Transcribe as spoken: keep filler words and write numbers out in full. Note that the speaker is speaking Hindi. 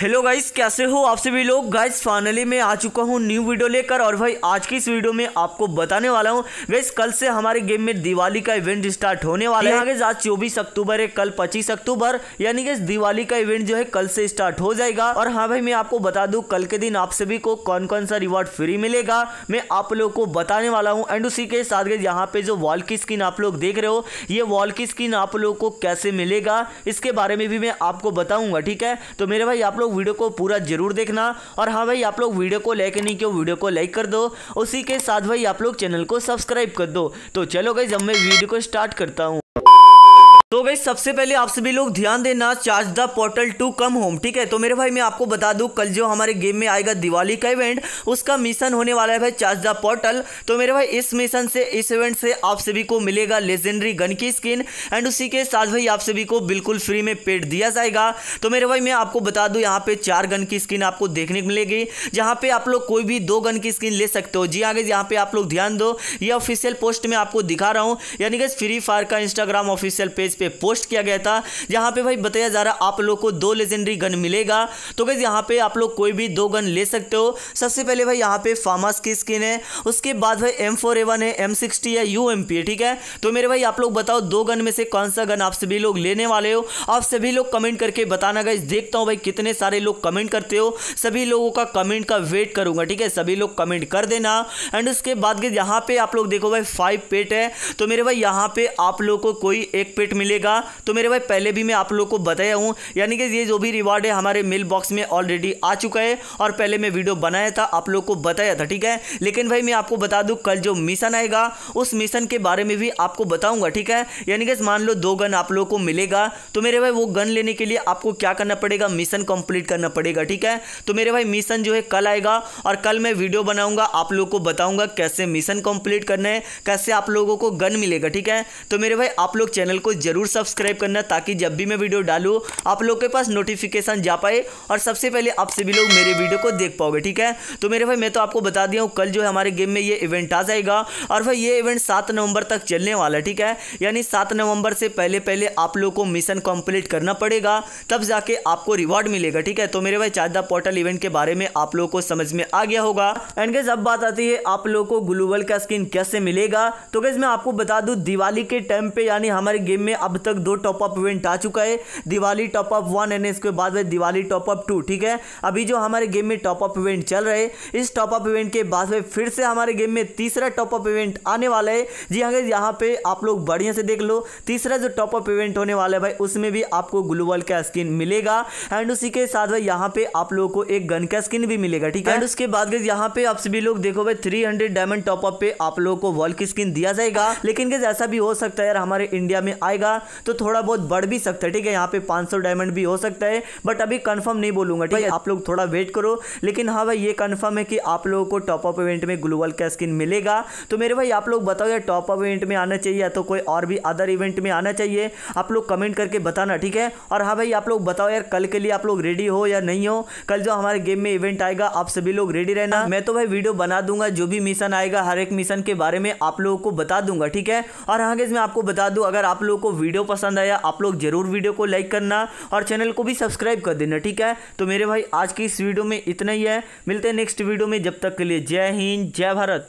हेलो गाइस, कैसे हो आप सभी लोग। गाइस फाइनली मैं आ चुका हूँ न्यू वीडियो लेकर और भाई आज की इस वीडियो में आपको बताने वाला हूँ गाइस कल से हमारे गेम में दिवाली का इवेंट स्टार्ट होने वाला है। गाइस आज चौबीस अक्टूबर है, कल पच्चीस अक्टूबर, यानी गाइस दिवाली का इवेंट जो है कल से स्टार्ट हो जाएगा। और हाँ भाई, मैं आपको बता दूँ कल के दिन आप सभी को कौन कौन सा रिवॉर्ड फ्री मिलेगा मैं आप लोग को बताने वाला हूँ। एंड उसी के साथ गाइस यहाँ पे जो वॉल की स्किन आप लोग देख रहे हो, ये वॉल की स्किन आप लोग को कैसे मिलेगा इसके बारे में भी मैं आपको बताऊँगा। ठीक है, तो मेरे भाई आप वीडियो को पूरा जरूर देखना। और हाँ भाई, आप लोग वीडियो को लाइक नहीं किया, वीडियो को लाइक कर दो, उसी के साथ भाई आप लोग चैनल को सब्सक्राइब कर दो। तो चलो गाइस अब मैं वीडियो को स्टार्ट करता हूँ। तो गाइस सबसे पहले आप सभी लोग ध्यान देना charge the portal to come home. ठीक है, तो मेरे भाई मैं आपको बता दूं कल जो हमारे गेम में आएगा दिवाली का इवेंट, उसका मिशन होने वाला है भाई चार्ज द पोर्टल। तो मेरे भाई इस मिशन से, इस इवेंट से आप सभी को मिलेगा लेजेंडरी गन की स्किन एंड उसी के साथ भाई आप सभी को बिल्कुल फ्री में पेड दिया जाएगा। तो मेरे भाई मैं आपको बता दूँ यहाँ पे चार गन की स्किन आपको देखने को मिलेगी, जहाँ पे आप लोग कोई भी दो गन की स्किन ले सकते हो। जी हाँ गाइस, यहाँ पे आप लोग ध्यान दो, ये ऑफिशियल पोस्ट में आपको दिखा रहा हूँ, यानी कि फ्री फायर का इंस्टाग्राम ऑफिशियल पेज पे पोस्ट किया गया था, जहां पे भाई बताया जा रहा आप लोग को दो लेजेंडरी गन मिलेगा। तो गाइस यहां पे आप लोग कोई भी दो गन ले सकते हो। सबसे पहले भाई यहां पे फार्मास की स्किन है, उसके बाद भाई एम फोर ए वन है, एम सिक्सटी है, यू एम पी है। ठीक है, तो मेरे भाई आप लोग बताओ दो गन में से कौन सा गन आप सभी लोग लेने वाले हो। आप सभी लोग कमेंट करके बताना गाइस, देखता हूं भाई कितने सारे लोग कमेंट करते हो, सभी लोगों का कमेंट का वेट करूंगा। ठीक है, सभी लोग कमेंट कर देना। एंड उसके बाद गाइस यहां पे आप लोग देखो भाई फाइव पेट है, तो मेरे भाई यहां पे आप लोग को कोई एक पेट मिलेगा। तो मेरे भाई पहले भी मैं आप लोगों को बताया हूं, यानी कि ये जो भी रिवॉर्ड है हमारे मेल बॉक्स में ऑलरेडी आ चुका है और पहले मैं वीडियो बनाया था, आप लोगों को बताया था। ठीक है, लेकिन भाई मैं आपको बता दूं कल जो मिशन आएगा उस मिशन के बारे में भी आपको बताऊंगा। ठीक है, यानी कि मान लो दो गन आप लोगों को मिलेगा, तो मेरे भाई वो गन लेने के लिए आपको क्या करना पड़ेगा, मिशन कंप्लीट करना पड़ेगा। ठीक है, तो मेरे भाई मिशन जो है कल आएगा और कल मैं वीडियो बनाऊंगा, आप लोगों को बताऊंगा कैसे मिशन कंप्लीट करना है, कैसे आप लोगों को गन मिलेगा। ठीक है, तो मेरे भाई आप लोग चैनल को जरूर सब्सक्राइब करना, ताकि जब भी मैं वीडियो डालूं आप लोग के पास नोटिफिकेशन जा पाए और सबसे पहले आप सभी लोग मेरे वीडियो को देख पाओगे। ठीक है, तो मेरे भाई मैं तो आपको बता दिया हूं कल जो है हमारे गेम में ये इवेंट आ जाएगा और भाई ये इवेंट सात नवंबर तक चलने वाला है। ठीक है, यानी सात नवंबर से पहले पहले आप लोग को मिशन कंप्लीट करना पड़ेगा, तब जाके आपको रिवॉर्ड मिलेगा। ठीक है, तो मेरे भाई चार्ज द पोर्टल इवेंट के बारे में आप लोग को समझ में आ गया होगा। एंड गाइस अब बात आती है आप लोग को ग्लोबल का स्किन कैसे मिलेगा। तो गाइस मैं आपको बता दूं दिवाली के टाइम पे, यानी हमारे गेम में अब तक दो टॉप अप इवेंट आ चुका है, Diwali top up one and इसके बाद भाई दिवाली टॉप अप टू। ठीक है, अभी जो हमारे गेम में टॉप अप इवेंट चल रहे, इस टॉप अप इवेंट के बाद भाई फिर से हमारे गेम में तीसरा टॉप अप इवेंट आने वाला है। जी हाँ, यहाँ पे आप लोग बढ़िया से देख लो, तीसरा जो टॉप अप इवेंट होने वाला है भाई उसमें भी आपको ग्लोबल का स्किन मिलेगा एंड उसी के साथ भाई यहाँ पे आप लोग को एक गन का स्किन भी मिलेगा। ठीक है, एंड उसके बाद यहाँ पे आप सभी लोग देखो भाई three hundred diamond top up पे आप लोग को वॉल की स्किन दिया जाएगा। लेकिन ऐसा भी हो सकता है यार, हमारे इंडिया में आएगा तो थोड़ा बहुत बढ़ भी सकता है। ठीक है, यहाँ पे पाँच सौ डायमंड भी हो सकता है, बट अभी कंफर्म नहीं बोलूंगा। ठीक है, आप लोग थोड़ा वेट करो। लेकिन हाँ भाई ये कंफर्म है कि आप लोगों को टॉप अप इवेंट में ग्लोबल का स्किन मिलेगा। तो मेरे भाई आप लोग बताओ यार टॉप अप इवेंट में आना चाहिए या तो कोई और भी अदर इवेंट में आना चाहिए, आप लोग कमेंट करके बताना। ठीक है, और हाँ भाई आप लोग बताओ यार कल के लिए आप लोग रेडी हो या नहीं हो। कल जो हमारे गेम में इवेंट आएगा आप सभी लोग रेडी रहना। मैं तो भाई वीडियो बना दूंगा, जो भी मिशन आएगा हर एक मिशन के बारे में आप लोगों को बता दूंगा। ठीक है, और हाँ गाइस मैं आपको बता दूं अगर आप लोगों को वीडियो पसंद आया आप लोग जरूर वीडियो को लाइक करना और चैनल को भी सब्सक्राइब कर देना। ठीक है, तो मेरे भाई आज की इस वीडियो में इतना ही है, मिलते हैं नेक्स्ट वीडियो में, जब तक के लिए जय हिंद जय भारत।